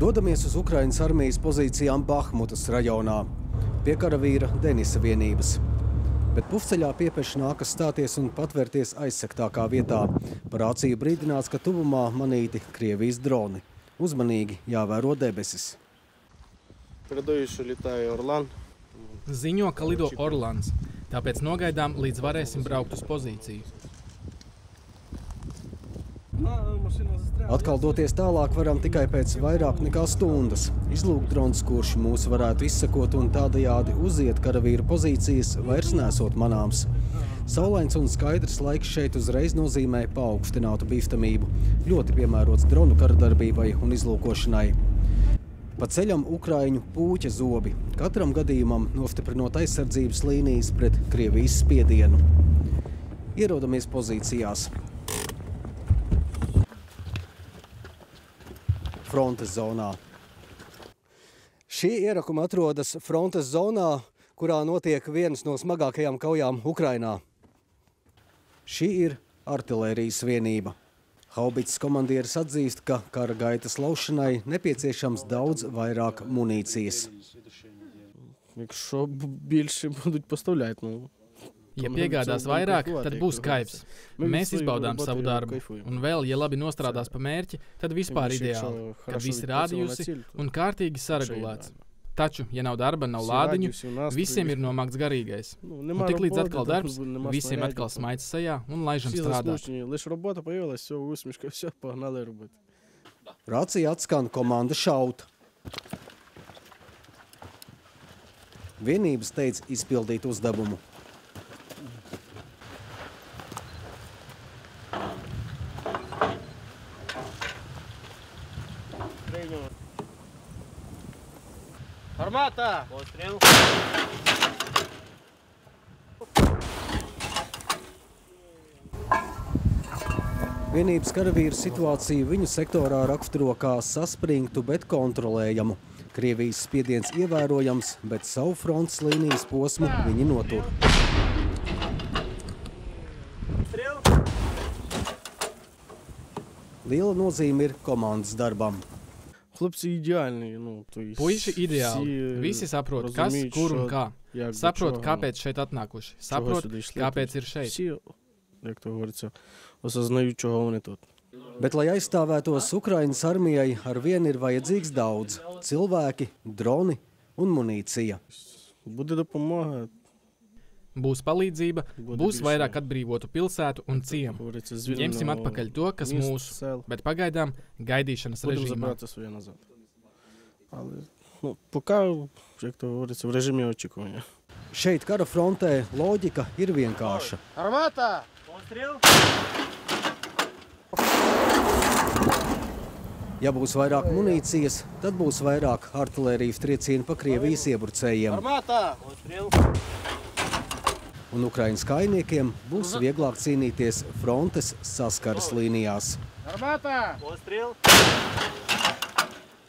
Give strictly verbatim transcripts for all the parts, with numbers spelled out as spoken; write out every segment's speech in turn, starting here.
Dodamies uz Ukrainas armijas pozīcijām Bahmutas rajonā, pie karavīra Denisa vienības. Bet pufceļā piepeši nākas stāties un patvērties aizsektākā vietā. Par aciju brīdināts, ka tuvumā manīti Krievijas droni. Uzmanīgi jāvēro debesis. Predojuši litāja Orlāns. Ziņo, ka lido Orlāns, tāpēc nogaidām, līdz varēsim braukt uz pozīciju. Atkal doties tālāk varam tikai pēc vairāk nekā stundas. Izlūk drons, kurš mūs varētu izsekot un tādajādi uziet karavīru pozīcijas, vairs nesot manāms. Saulains un skaidrs laiks šeit uzreiz nozīmē paaugstinātu bīstamību. Ļoti piemērots dronu karadarbībai un izlūkošanai. Pa ceļam ukraiņu pūķa zobi, katram gadījumam nostiprinot aizsardzības līnijas pret Krievijas spiedienu. Ierodamies pozīcijās. Frontes zonā. Šī ierakuma atrodas frontes zonā, kurā notiek vienas no smagākajām kaujām Ukrainā. Šī ir artilērijas vienība. Haubicas komandieris atzīst, ka kara gaitas laušanai nepieciešams daudz vairāk munīcijas. Ja piegādās vairāk, tad būs kaifs. Mēs izbaudām savu darbu. Un vēl, ja labi nostrādās pa mērķi, tad vispār ideāli, kad viss ir rādījusi un kārtīgi saregulēts. Taču, ja nav darba, nav lādiņu, visiem ir nomākts garīgais. Un tik līdz atkal darbs, visiem atkal smaids sajā un laižam strādāt. Rācija atskan, komanda šaut. Vienības teica izpildīt uzdevumu. Армата! Пострел. Vienības karavīru situāciju viņu sektorā raksturo kā saspringtu, bet kontrolējamu. Krievijas spiediens ievērojams, bet savu frontes līnijas posmu viņi notur. Liela nozīme ir komandas darbam. Puiši ideāli. Visi saprot, kas, kur un kā. Saprot, kāpēc šeit atnākuši. Saprot, kāpēc ir šeit. Bet, lai aizstāvētos Ukrainas armijai, ar vienu ir vajadzīgs daudz. Cilvēki, droni un munīcija. Būs palīdzība, būs vairāk atbrīvotu pilsētu un ciemu. Ņemsim atpakaļ to, kas mūsu, bet pagaidām gaidīšanas režīmā. Šeit kara frontē loģika ir vienkārša. Ja būs vairāk munīcijas, tad būs vairāk artilērijas triecieni pa Krievijas iebrucējiem. Un Ukrainas kainiekiem būs vieglāk cīnīties frontes saskaras līnijās.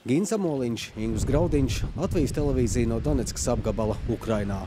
Gins Amoliņš, Ingus Graudiņš, Latvijas televīzija no Donetskas apgabala Ukrainā.